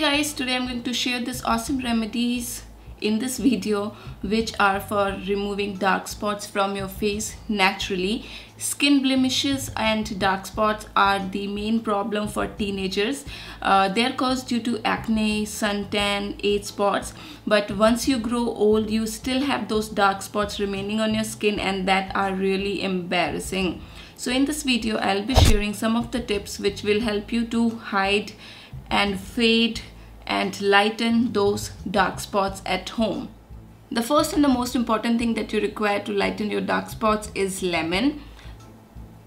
Hey guys, today I'm going to share these awesome remedies in this video which are for removing dark spots from your face naturally. Skin blemishes and dark spots are the main problem for teenagers. They're caused due to acne, suntan, age spots, but once you grow old you still have those dark spots remaining on your skin, and that are really embarrassing. So in this video I'll be sharing some of the tips which will help you to hide and fade and lighten those dark spots at home. The first and the most important thing that you require to lighten your dark spots is lemon.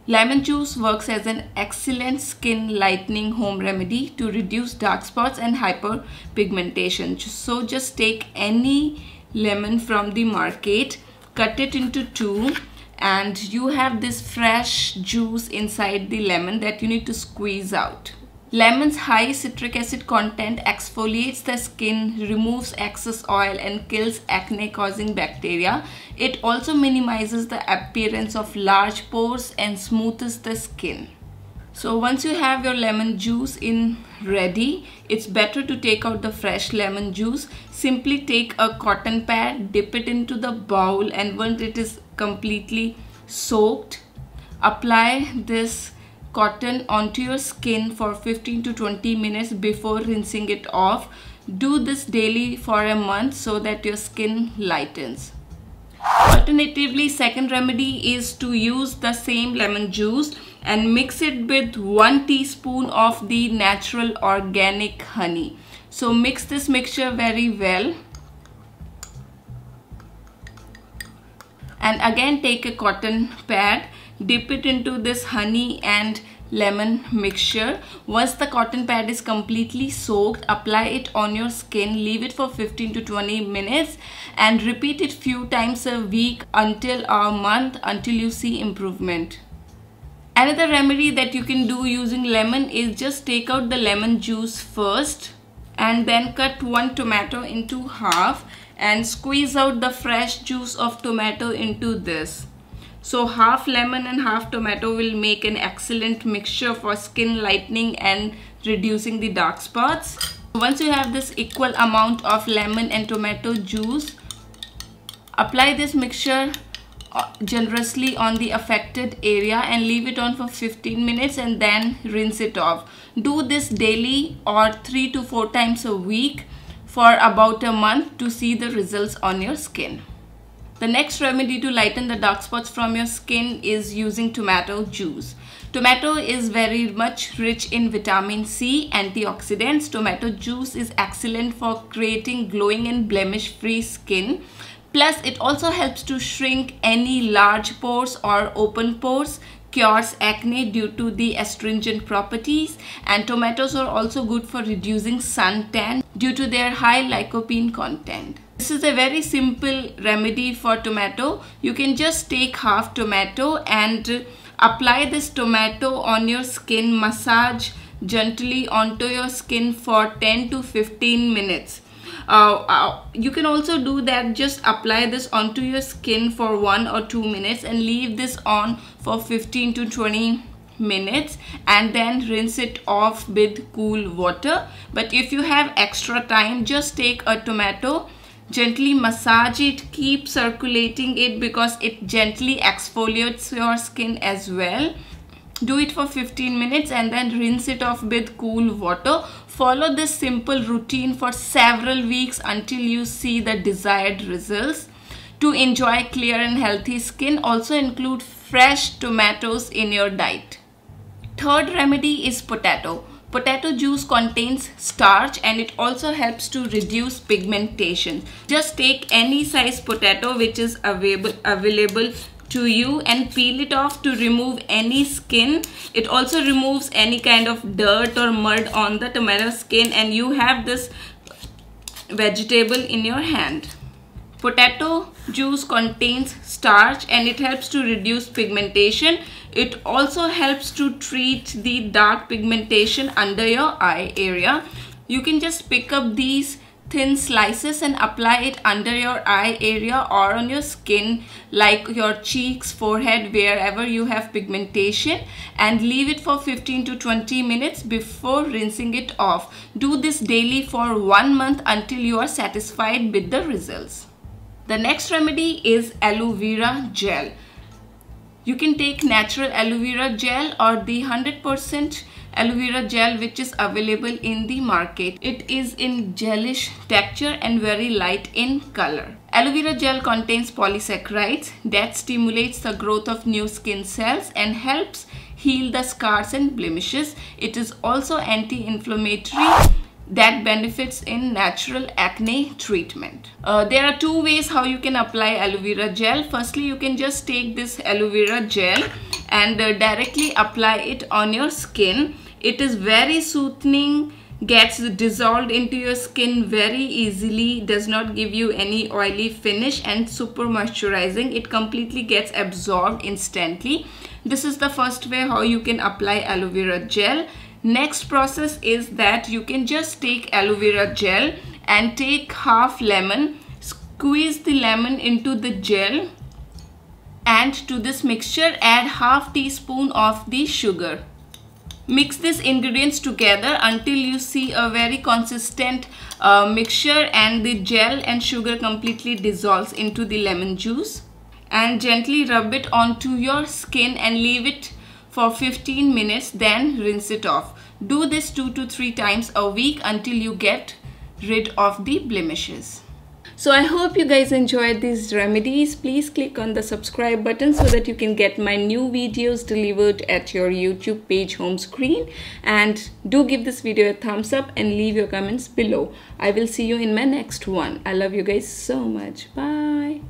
Lemon juice works as an excellent skin lightening home remedy to reduce dark spots and hyperpigmentation. So just take any lemon from the market, cut it into two, and you have this fresh juice inside the lemon that you need to squeeze out. Lemon's high citric acid content exfoliates the skin, removes excess oil and kills acne causing bacteria. It also minimizes the appearance of large pores and smooths the skin. So once you have your lemon juice ready, it's better to take out the fresh lemon juice. Simply take a cotton pad, dip it into the bowl, and once it is completely soaked, apply this cotton onto your skin for 15 to 20 minutes before rinsing it off. Do this daily for a month so that your skin lightens. Alternatively, second remedy is to use the same lemon juice and mix it with 1 teaspoon of the natural organic honey. So mix this mixture very well, and again take a cotton pad, dip it into this honey and lemon mixture. Once the cotton pad is completely soaked, apply it on your skin, leave it for 15 to 20 minutes and repeat it few times a week until a month, until you see improvement. Another remedy that you can do using lemon is just take out the lemon juice first and then cut 1 tomato into half and squeeze out the fresh juice of tomato into this. So half lemon and half tomato will make an excellent mixture for skin lightening and reducing the dark spots. Once you have this equal amount of lemon and tomato juice, apply this mixture generously on the affected area and leave it on for 15 minutes and then rinse it off. Do this daily or 3 to 4 times a week for about a month to see the results on your skin. The next remedy to lighten the dark spots from your skin is using tomato juice. Tomato is very much rich in vitamin C, antioxidants. Tomato juice is excellent for creating glowing and blemish-free skin. Plus, it also helps to shrink any large pores or open pores, cures acne due to the astringent properties, and tomatoes are also good for reducing suntan due to their high lycopene content. This is a very simple remedy for tomato. You can just take half tomato and apply this tomato on your skin, massage gently onto your skin for 10 to 15 minutes. You can also do that, just apply this onto your skin for 1 or 2 minutes and leave this on for 15 to 20 minutes and then rinse it off with cool water. But if you have extra time, just take a tomato, gently massage it, keep circulating it because it gently exfoliates your skin as well. Do it for 15 minutes and then rinse it off with cool water. Follow this simple routine for several weeks until you see the desired results. To enjoy clear and healthy skin, also include fresh tomatoes in your diet. Third remedy is potato. Potato juice contains starch and it also helps to reduce pigmentation. Just take any size potato which is available to you and peel it off to remove any skin. It also removes any kind of dirt or mud on the tomato skin, and you have this vegetable in your hand. Potato juice contains starch and it helps to reduce pigmentation. It also helps to treat the dark pigmentation under your eye area. You can just pick up these thin slices and apply it under your eye area or on your skin, like your cheeks, forehead, wherever you have pigmentation, and leave it for 15 to 20 minutes before rinsing it off. Do this daily for 1 month until you are satisfied with the results. The next remedy is aloe vera gel. You can take natural aloe vera gel or the 100% aloe vera gel which is available in the market. It is in gelish texture and very light in color. Aloe vera gel contains polysaccharides that stimulates the growth of new skin cells and helps heal the scars and blemishes. It is also anti-inflammatory that benefits in natural acne treatment. There are two ways how you can apply aloe vera gel. Firstly, you can just take this aloe vera gel and directly apply it on your skin. It is very soothing, gets dissolved into your skin very easily, does not give you any oily finish, and super moisturizing. It completely gets absorbed instantly. This is the first way how you can apply aloe vera gel. Next process is that you can just take aloe vera gel and take half lemon, squeeze the lemon into the gel, and to this mixture add half teaspoon of the sugar. Mix these ingredients together until you see a very consistent mixture and the gel and sugar completely dissolves into the lemon juice, and gently rub it onto your skin and leave it for 15 minutes, then rinse it off. Do this 2 to 3 times a week until you get rid of the blemishes. So I hope you guys enjoyed these remedies. Please click on the subscribe button so that you can get my new videos delivered at your YouTube page home screen. And do give this video a thumbs up and leave your comments below. I will see you in my next one. I love you guys so much. Bye.